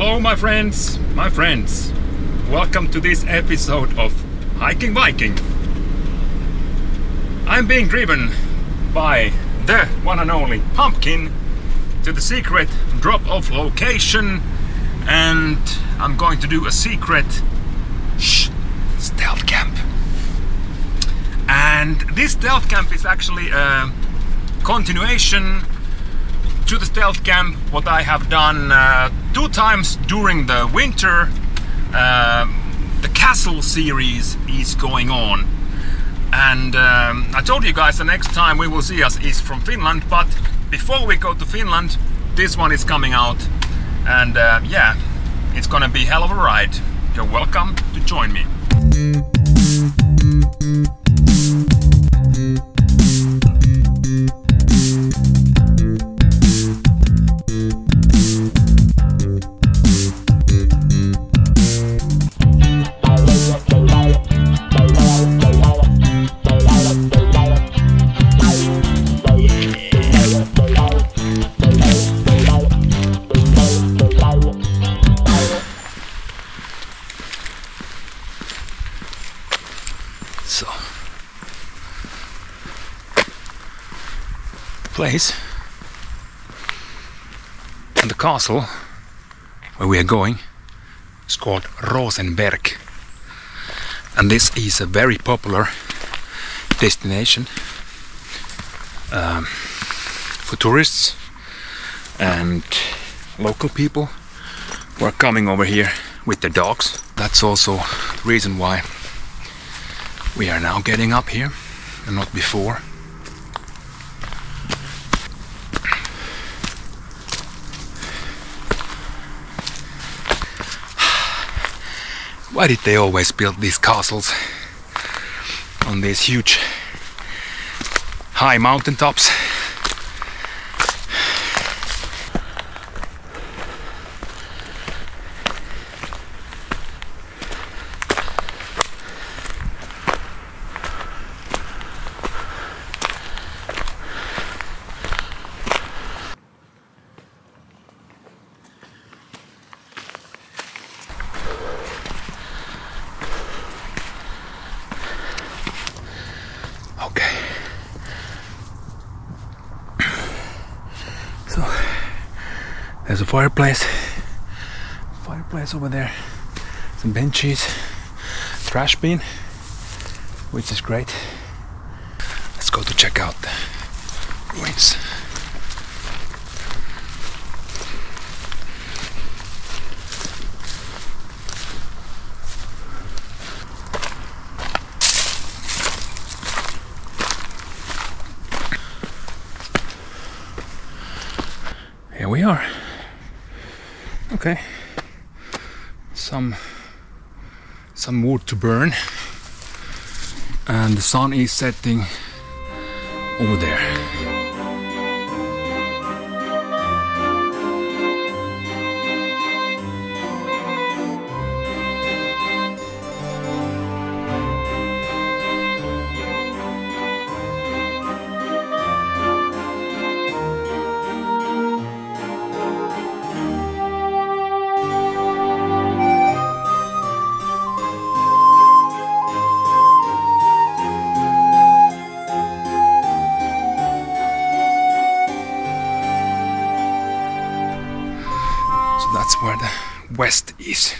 Hello my friends, welcome to this episode of Hiking Viking. I'm being driven by the one and only Pumpkin to the secret drop-off location, and I'm going to do a secret stealth camp. And this stealth camp is actually a continuation to the stealth camp what I have done 2 times during the winter. The castle series is going on, and I told you guys the next time we will see us is from Finland, but before we go to Finland this one is coming out, and yeah, it's gonna be a hell of a ride. You're welcome to join me. Place and the castle where we are going is called Rosenberg, and this is a very popular destination for tourists and local people who are coming over here with their dogs. That's also the reason why we are now getting up here and not before. Why did they always build these castles on these huge high mountaintops? There's a fireplace over there, some benches, trash bin, which is great. Let's go to check out the ruins. Here we are. Okay, some wood to burn, and the sun is setting over there. That's where the west is.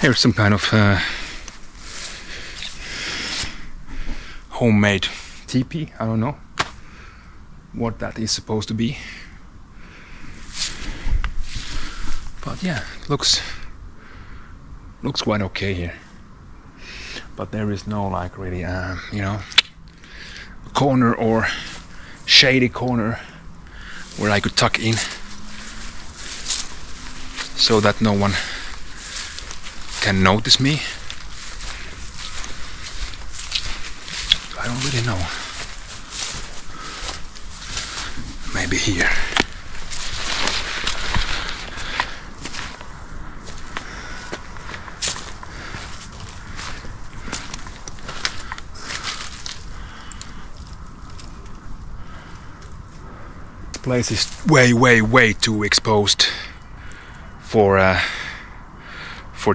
Here's some kind of homemade teepee. I don't know what that is supposed to be, but yeah, it looks quite okay here. But there is no like really, you know, corner or shady corner where I could tuck in so that no one can notice me. I don't really know. Maybe here. place is way too exposed for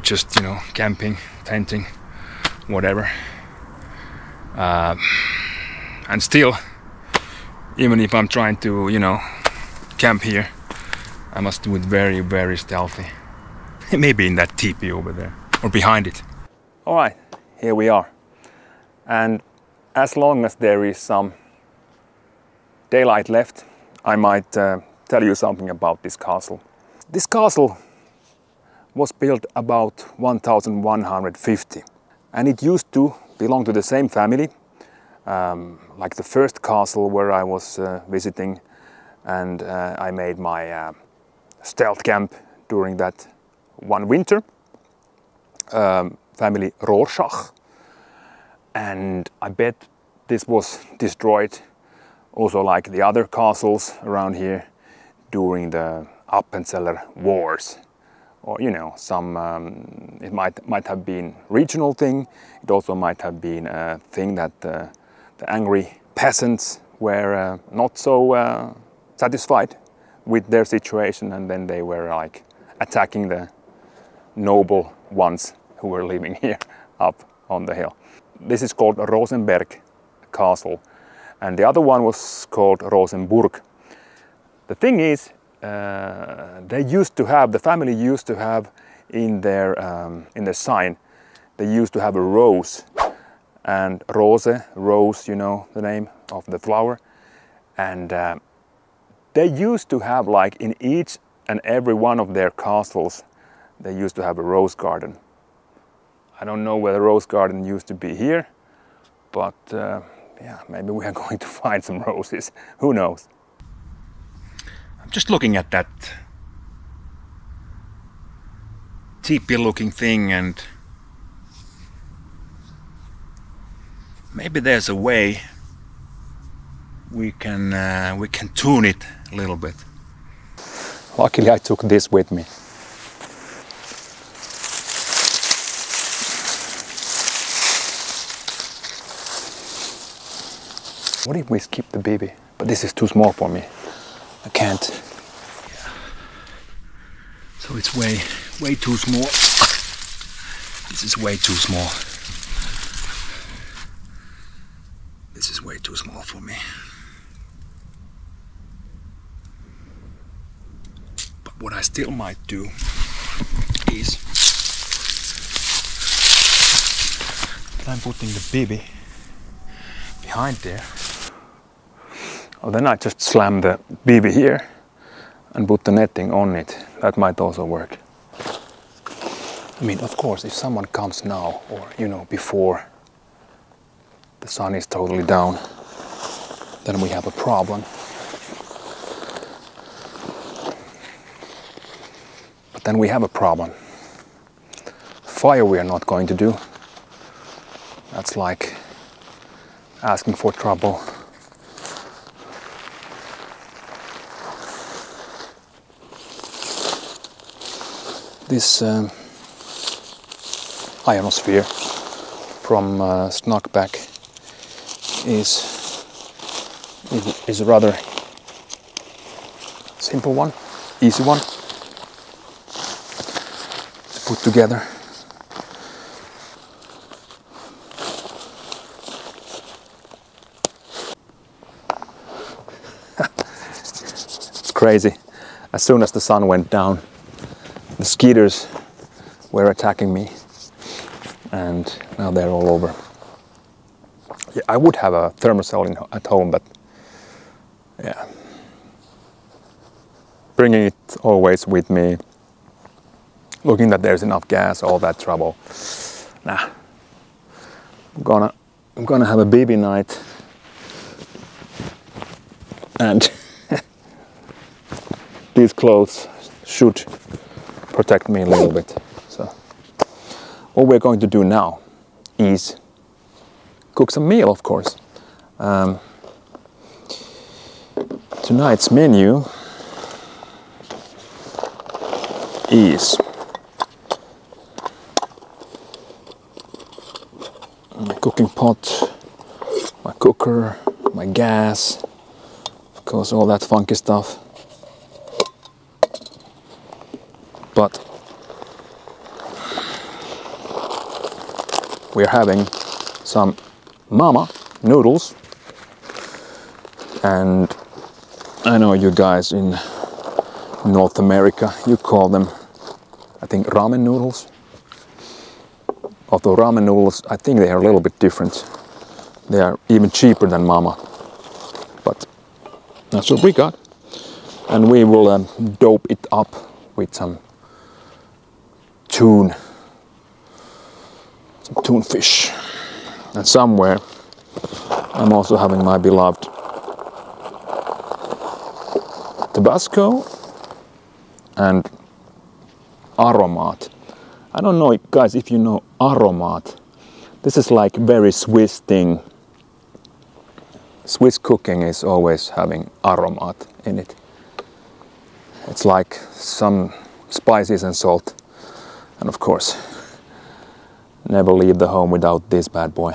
just, you know, camping, tenting, whatever. And still, even if I'm trying to, you know, camp here, I must do it very stealthy. Maybe in that teepee over there, or behind it. All right, here we are. And as long as there is some daylight left, I might tell you something about this castle. This castle was built about 1150, and it used to belong to the same family, like the first castle where I was visiting, and I made my stealth camp during that one winter. Family Rorschach, and I bet this was destroyed also like the other castles around here during the Appenzeller wars, or, you know, some it might have been regional thing. It also might have been a thing that the angry peasants were not so satisfied with their situation, and then they were like attacking the noble ones who were living here up on the hill. This is called Rosenberg castle, and the other one was called Rosenberg. The thing is, the family used to have in their sign, they used to have a rose, and rose, you know, the name of the flower, and they used to have, like, in each and every one of their castles, they used to have a rose garden. I don't know where the rose garden used to be here, but yeah, maybe we are going to find some roses, who knows. I'm just looking at that teepee looking thing, and maybe there's a way we can tune it a little bit. Luckily I took this with me. What if we skip the BB? But this is too small for me. I can't. Yeah. So it's way too small. This is way too small. This is way too small for me. But what I still might do is that I'm putting the BB behind there. Well, then I just slam the BB here and put the netting on it. That might also work. I mean, of course, if someone comes now, or, you know, before the sun is totally down, then we have a problem. But then we have a problem. Fire we are not going to do. That's like asking for trouble. This ionosphere from Snackback is a rather simple one, easy one to put together. It's crazy. As soon as the sun went down, the skeeters were attacking me, and now they're all over. Yeah, I would have a thermocell at home, but yeah, bringing it always with me, looking that there's enough gas, all that trouble. Nah, I'm gonna have a BB night, and these clothes should protect me a little bit. So what we're going to do now is cook some meal, of course. Tonight's menu is my cooking pot, my cooker, my gas, cause all that funky stuff. But we're having some mama noodles, and I know you guys in North America, you call them, I think, ramen noodles. Although ramen noodles, I think they are a little bit different. They are even cheaper than mama. But that's what we got. And we will dope it up with some tuna, some tuna fish. And somewhere I'm also having my beloved Tabasco and aromat. I don't know, guys, if you know aromat. This is like very Swiss thing. Swiss cooking is always having aromat in it. It's like some spices and salt. And of course, never leave the home without this bad boy.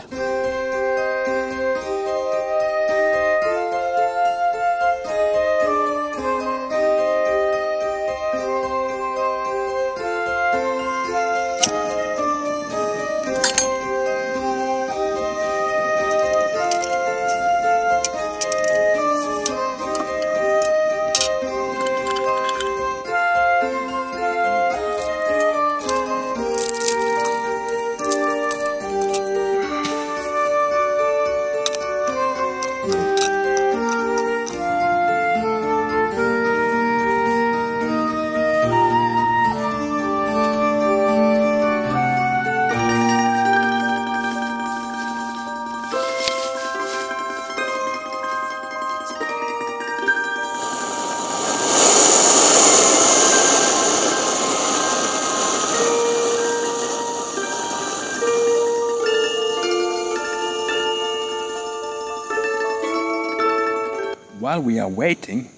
While we are waiting,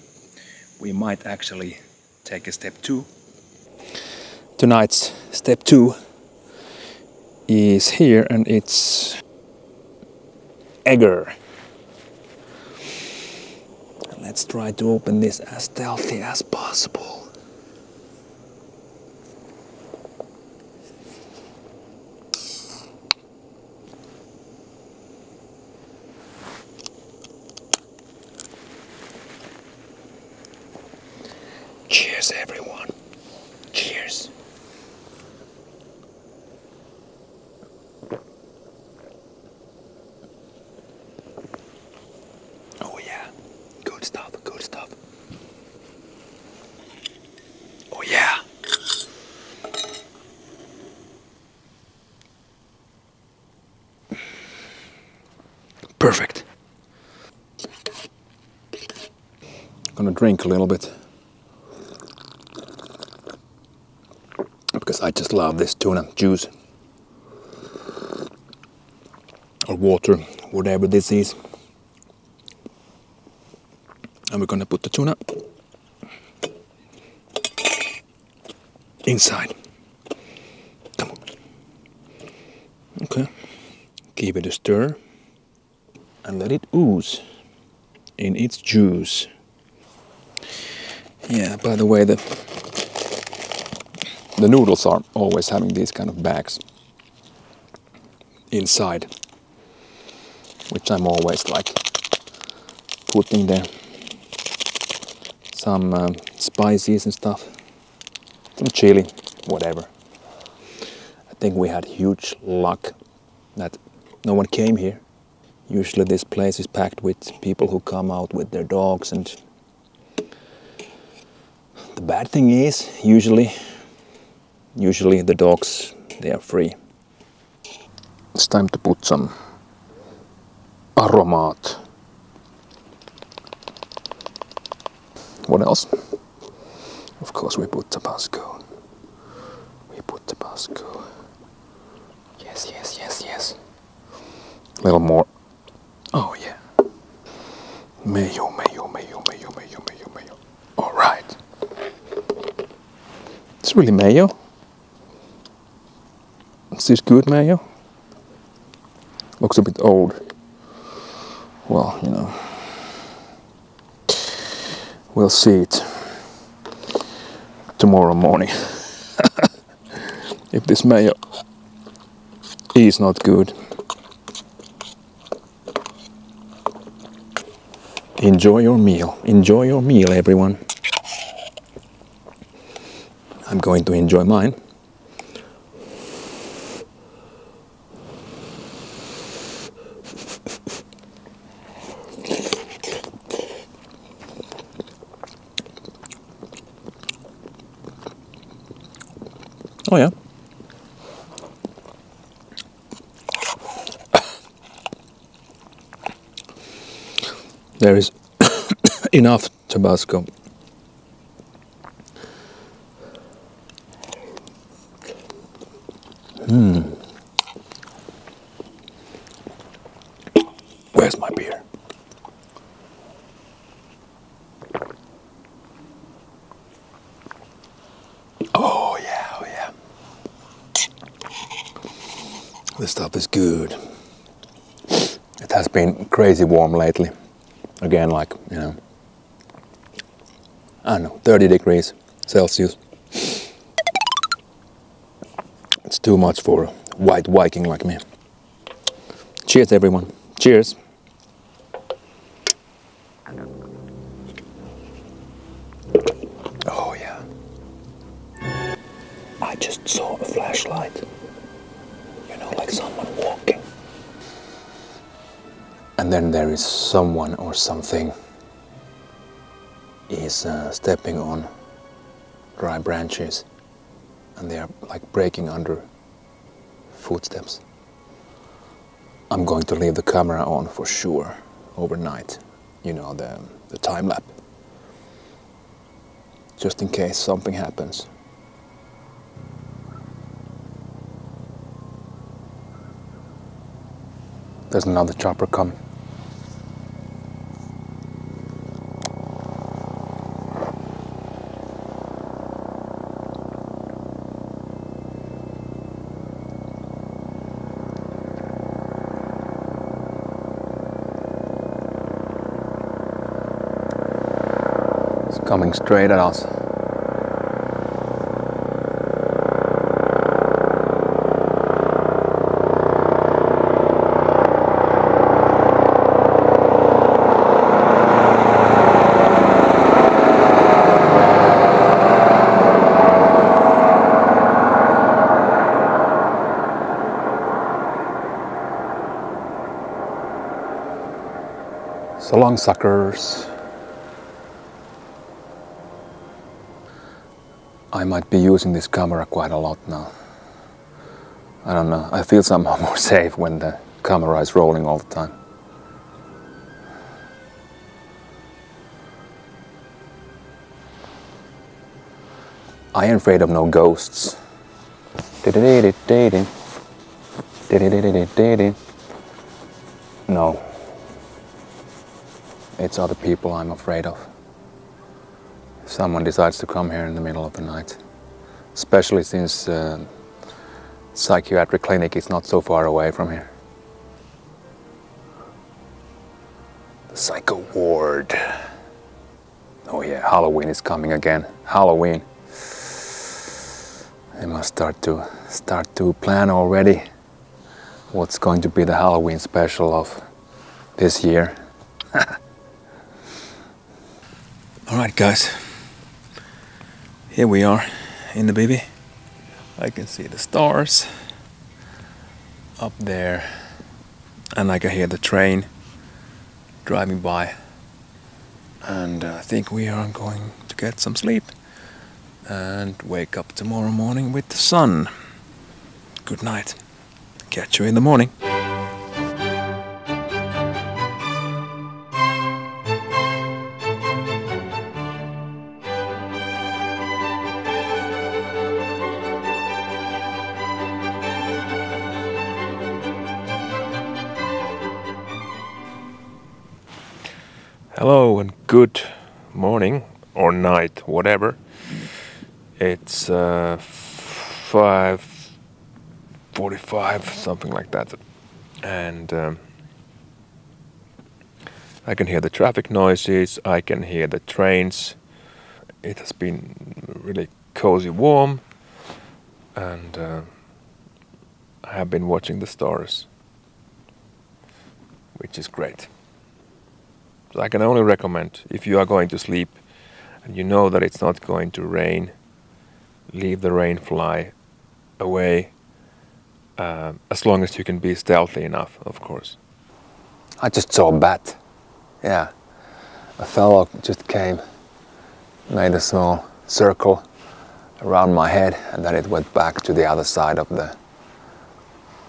we might actually take a step two. Tonight's step two is here, and it's Egger. Let's try to open this as stealthy as possible. Cheers, everyone. Cheers. Oh yeah, good stuff, good stuff. Oh yeah. Perfect. Gonna drink a little bit. I just love this tuna juice or water, whatever this is. And we're gonna put the tuna inside. Come on. Okay. Give it a stir and let it ooze in its juice. Yeah, by the way, the noodles are always having these kind of bags inside, which I'm always like putting there some spices and stuff, some chili, whatever. I think we had huge luck that no one came here. Usually this place is packed with people who come out with their dogs, and the bad thing is usually the dogs, they are free. It's time to put some aromat. What else? Of course we put Tabasco. We put Tabasco. Yes, yes, yes, yes. A little more. Oh yeah. Mayo, mayo, mayo, mayo, mayo, mayo, mayo. All right. It's really mayo. Is this good mayo? Looks a bit old. Well, you know. We'll see it tomorrow morning. If this mayo is not good, enjoy your meal. Enjoy your meal, everyone. I'm going to enjoy mine. Oh yeah. There is enough Tabasco. Where's my beer? Oh yeah, oh yeah. This stuff is good. It has been crazy warm lately. Again, like, you know, I don't know, 30 degrees Celsius. It's too much for a white Viking like me. Cheers, everyone. Cheers. Oh, yeah. I just saw a flashlight. You know, like someone walking. And then there is someone or something is stepping on dry branches, and they are like breaking under footsteps. I'm going to leave the camera on for sure overnight, you know, the time lapse, just in case something happens. There's another chopper coming. Coming straight at us. So long, suckers. I might be using this camera quite a lot now. I don't know, I feel somehow more safe when the camera is rolling all the time. I ain't afraid of no ghosts. No. It's other people I'm afraid of. Someone decides to come here in the middle of the night, especially since psychiatric clinic is not so far away from here. The psycho ward. Oh yeah, Halloween is coming again. Halloween. I must start to plan already what's going to be the Halloween special of this year. All right, guys. Here we are in the BB. I can see the stars up there, and I can hear the train driving by, and I think we are going to get some sleep and wake up tomorrow morning with the sun. Good night. Catch you in the morning. Hello and good morning or night, whatever. It's 5:45, something like that, and I can hear the traffic noises, I can hear the trains. It has been really cozy warm, and I have been watching the stars, which is great. So I can only recommend, if you are going to sleep and you know that it's not going to rain, leave the rain fly away, as long as you can be stealthy enough, of course. I just saw a bat. Yeah, a fellow just came, made a small circle around my head, and then it went back to the other side of the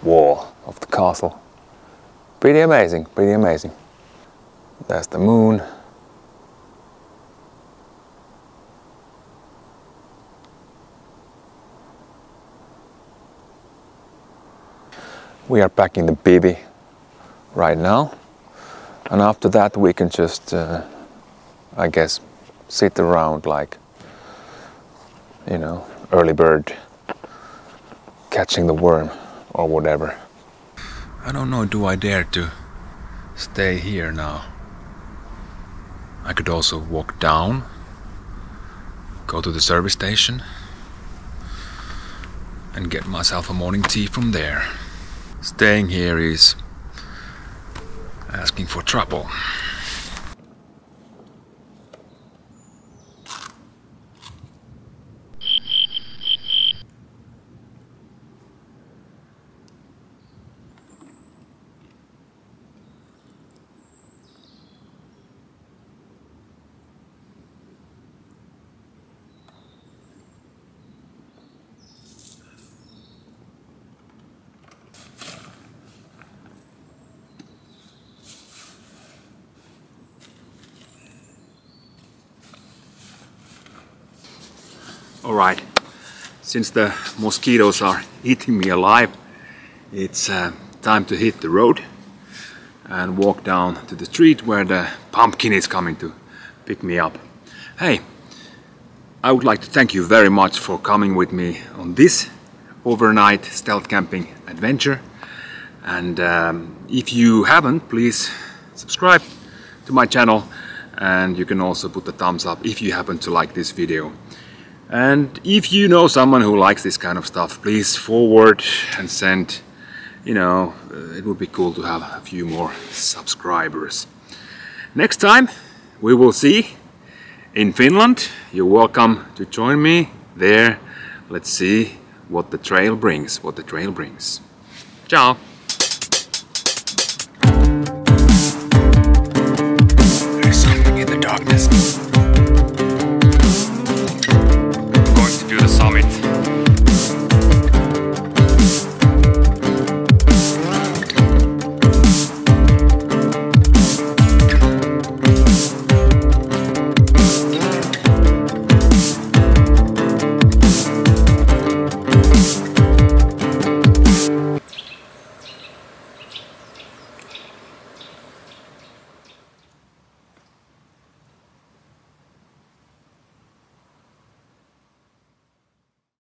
wall of the castle. Pretty amazing, pretty amazing. There's the moon. We are packing the bivvy right now, and after that we can just, I guess, sit around like, you know, early bird catching the worm or whatever. I don't know, do I dare to stay here now? I could also walk down, go to the service station and get myself a morning tea from there. Staying here is asking for trouble. Alright, since the mosquitoes are eating me alive, it's time to hit the road and walk down to the street where the pumpkin is coming to pick me up. Hey, I would like to thank you very much for coming with me on this overnight stealth camping adventure. And if you haven't, please subscribe to my channel, and you can also put the thumbs up if you happen to like this video. And if you know someone who likes this kind of stuff, please forward and send, you know, it would be cool to have a few more subscribers. Next time we will see in Finland. You're welcome to join me there. Let's see what the trail brings. Ciao!